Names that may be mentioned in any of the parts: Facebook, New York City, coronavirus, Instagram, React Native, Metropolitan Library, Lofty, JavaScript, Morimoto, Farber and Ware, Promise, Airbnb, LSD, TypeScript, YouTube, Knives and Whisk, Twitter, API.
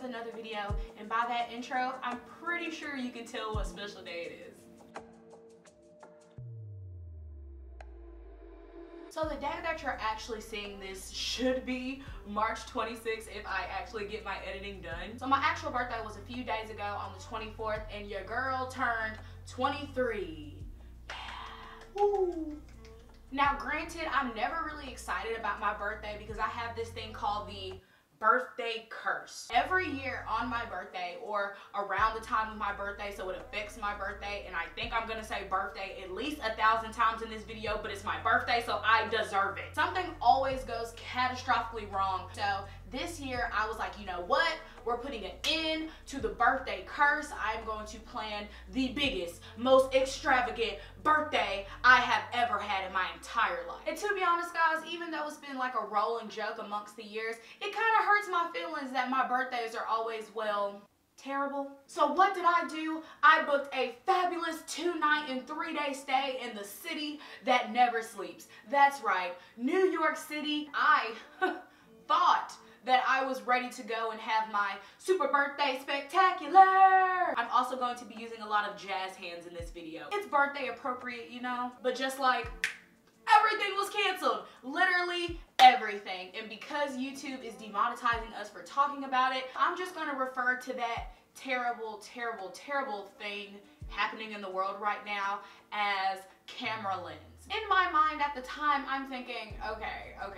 with another video, and by that intro, I'm pretty sure you can tell what special day it is. So the day that you're actually seeing this should be March 26th if I actually get my editing done. So my actual birthday was a few days ago on the 24th, and your girl turned 23. Yeah. Woo. Now granted, I'm never really excited about my birthday because I have this thing called the birthday curse. Every year on my birthday or around the time of my birthday, so it affects my birthday, and I think I'm gonna say birthday at least 1,000 times in this video, but it's my birthday, so I deserve it. Something always goes catastrophically wrong. So this year I was like, you know what? We're putting an end to the birthday curse. I'm going to plan the biggest, most extravagant birthday I have ever had in my entire life. And to be honest, guys, even though it's been like a rolling joke amongst the years, it kind of hurts my feelings that my birthdays are always, well, terrible. So what did I do? I booked a fabulous 2-night and 3-day stay in the city that never sleeps. That's right, New York City. I thought that I was ready to go and have my super birthday spectacular. I'm also going to be using a lot of jazz hands in this video. It's birthday appropriate, you know? But just like, everything was canceled. Literally everything. And because YouTube is demonetizing us for talking about it, I'm just gonna refer to that terrible, terrible, terrible thing happening in the world right now as camera lens. In my mind at the time, I'm thinking, okay.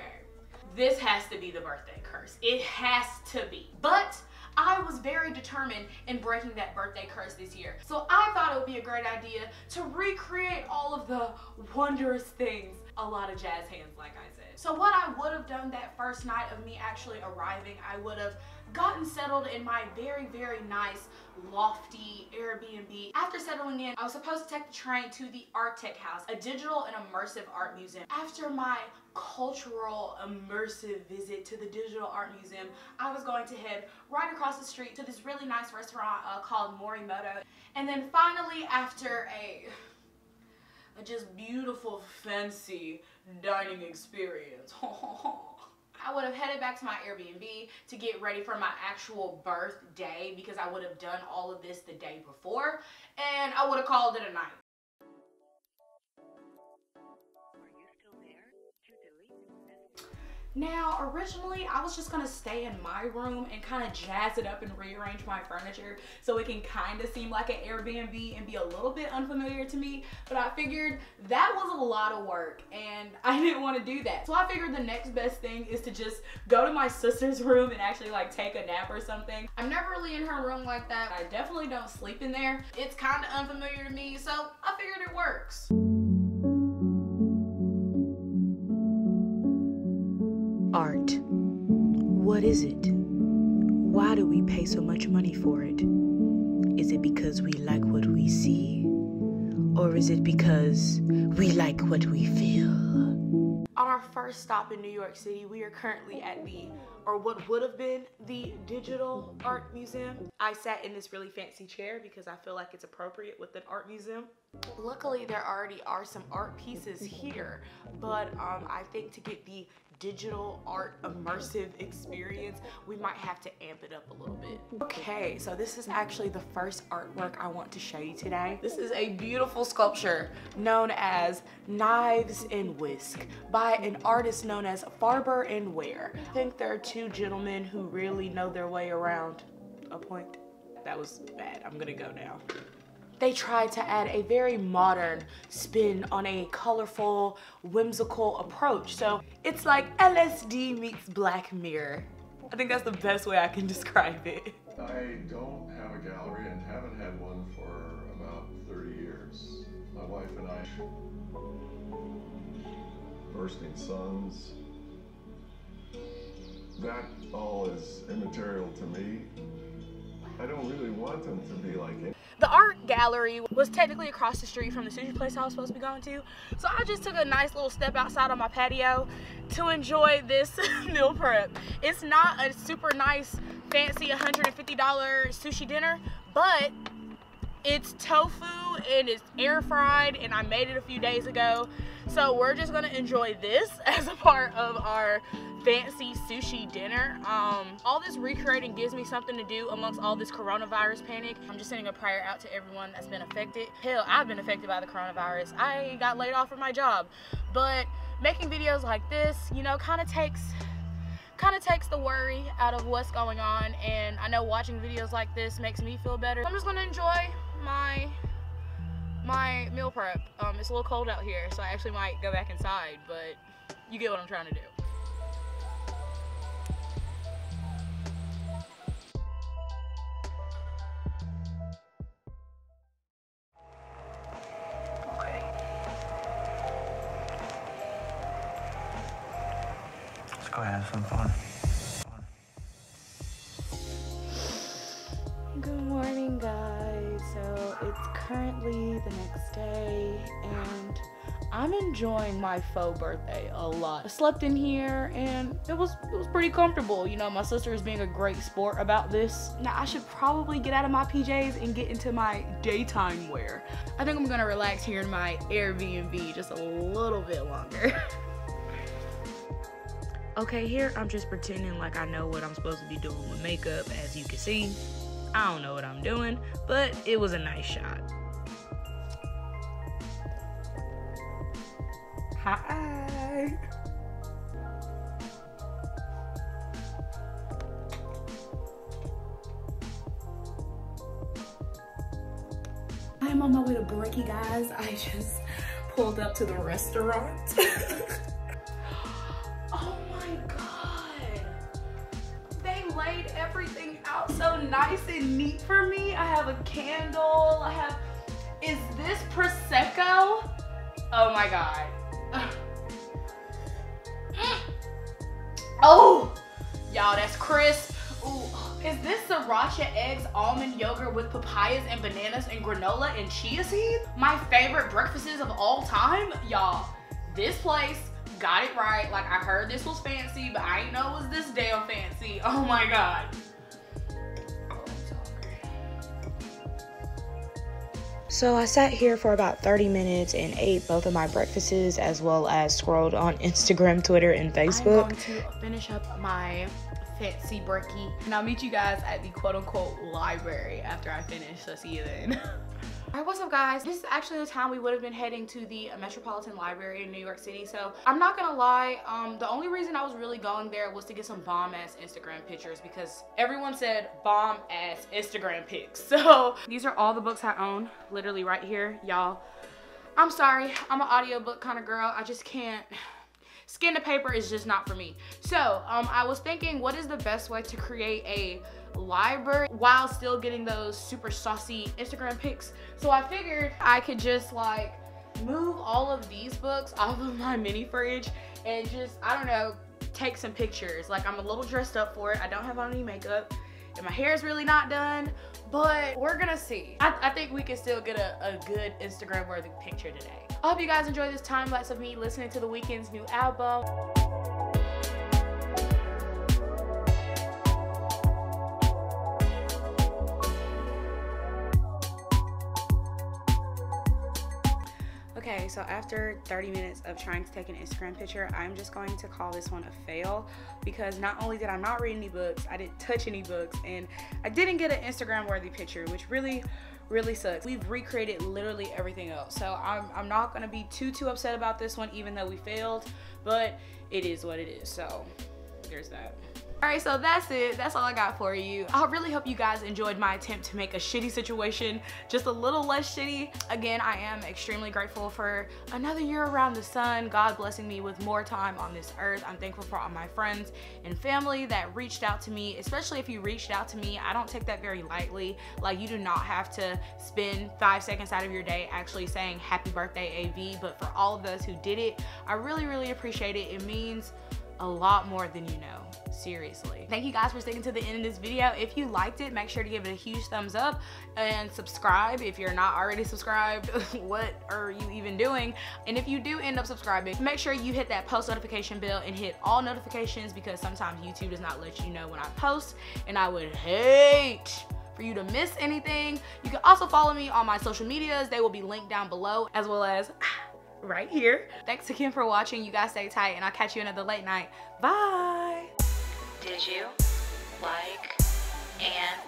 This has to be the birthday curse. It has to be. But I was very determined in breaking that birthday curse this year. So I thought it would be a great idea to recreate all of the wondrous things. A lot of jazz hands, like I said. So what I would have done that first night of me actually arriving, I would have gotten settled in my very, very nice Lofty Airbnb. After settling in, I was supposed to take the train to the Art Tech House, a digital and immersive art museum. After my cultural immersive visit to the digital art museum, I was going to head right across the street to this really nice restaurant called Morimoto. And then finally, after a just beautiful, fancy dining experience, I would have headed back to my Airbnb to get ready for my actual birthday because I would have done all of this the day before, and I would have called it a night. Now, originally, I was just gonna stay in my room and kind of jazz it up and rearrange my furniture so it can kind of seem like an Airbnb and be a little bit unfamiliar to me, but I figured that was a lot of work and I didn't want to do that. So I figured the next best thing is to just go to my sister's room and actually like take a nap or something. I'm never really in her room like that. I definitely don't sleep in there. It's kind of unfamiliar to me, so I figured it works. Art. What is it? Why do we pay so much money for it? Is it because we like what we see? Or is it because we like what we feel? On our first stop in New York City, we are currently at the, or what would have been, the Digital Art Museum. I sat in this really fancy chair because I feel like it's appropriate with an art museum. Luckily, there already are some art pieces here, but I think to get the digital art immersive experience, we might have to amp it up a little bit. Okay, so this is actually the first artwork I want to show you today. This is a beautiful sculpture known as Knives and Whisk by an artist known as Farber and Ware. I think there are two gentlemen who really know their way around a point. That was bad. I'm gonna go now. They tried to add a very modern spin on a colorful, whimsical approach. So it's like LSD meets Black Mirror. I think that's the best way I can describe it. I don't have a gallery and haven't had one for about 30 years. My wife and I, Bursting Suns, that all is immaterial to me. I don't really want them to be like it. The art gallery was technically across the street from the sushi place I was supposed to be going to, so I just took a nice little step outside on my patio to enjoy this meal prep. It's not a super nice, fancy $150 sushi dinner, but it's tofu and it's air fried and I made it a few days ago. So we're just gonna enjoy this as a part of our fancy sushi dinner. All this recreating gives me something to do amongst all this coronavirus panic. I'm just sending a prayer out to everyone that's been affected. Hell, I've been affected by the coronavirus. I got laid off from my job. But making videos like this, you know, kind of takes the worry out of what's going on, and I know watching videos like this makes me feel better. I'm just gonna enjoy my meal prep. It's a little cold out here, so I actually might go back inside, but you get what I'm trying to do. Have some fun. Good morning, guys. So it's currently the next day and I'm enjoying my faux birthday a lot. I slept in here and it was pretty comfortable. You know, my sister is being a great sport about this. Now I should probably get out of my PJs and get into my daytime wear. I think I'm gonna relax here in my Airbnb just a little bit longer. Okay, here I'm just pretending like I know what I'm supposed to be doing with makeup. As you can see, I don't know what I'm doing, but it was a nice shot. Hi. I am on my way to break, you guys. I just pulled up to the restaurant. Everything out so nice and neat for me. I have a candle. Is this Prosecco? Oh my God. Oh, y'all, that's crisp. Ooh, is this sriracha eggs, almond yogurt with papayas and bananas and granola and chia seeds? My favorite breakfasts of all time? Y'all, this place got it right. Like, I heard this was fancy, but I didn't know it was this damn fancy. Oh my God. Oh, I'm so hungry. So I sat here for about 30 minutes and ate both of my breakfasts, as well as scrolled on Instagram, Twitter, and Facebook. I'm going to finish up my fancy brekkie, and I'll meet you guys at the quote-unquote library after I finish, so see you then. Alright, what's up, guys? This is actually the time we would have been heading to the Metropolitan Library in New York City. So I'm not gonna lie, the only reason I was really going there was to get some bomb ass Instagram pictures, because everyone said bomb ass Instagram pics. So these are all the books I own, literally right here, y'all. I'm sorry, I'm an audiobook kind of girl. I just can't. Skin to paper is just not for me. So I was thinking, what is the best way to create a library while still getting those super saucy Instagram pics? So I figured I could just like move all of these books off of my mini fridge and just, I don't know, take some pictures. Like, I'm a little dressed up for it. I don't have on any makeup and my hair is really not done, but we're gonna see. I think we can still get a good Instagram worthy picture today. I hope you guys enjoy this time lapse of me listening to The Weeknd's new album. Okay, so after 30 minutes of trying to take an Instagram picture, I'm just going to call this one a fail, because not only did I not read any books, I didn't touch any books, and I didn't get an Instagram worthy picture, which really sucks. We've recreated literally everything else, so I'm not gonna be too upset about this one, even though we failed, but it is what it is, so there's that. Alright, so that's it. That's all I got for you. I really hope you guys enjoyed my attempt to make a shitty situation just a little less shitty. Again, I am extremely grateful for another year around the sun, God blessing me with more time on this earth. I'm thankful for all my friends and family that reached out to me, especially if you reached out to me. I don't take that very lightly. Like, you do not have to spend 5 seconds out of your day actually saying happy birthday, AV, but for all of those who did it, I really appreciate it. It means a lot more than you know, seriously. Thank you guys for sticking to the end of this video. If you liked it, make sure to give it a huge thumbs up and subscribe if you're not already subscribed. What are you even doing? And if you do end up subscribing, make sure you hit that post notification bell and hit all notifications, because sometimes YouTube does not let you know when I post, and I would hate for you to miss anything. You can also follow me on my social medias. They will be linked down below, as well as right here. Thanks again for watching. You guys stay tight, and I'll catch you another late night. Bye. Did you like and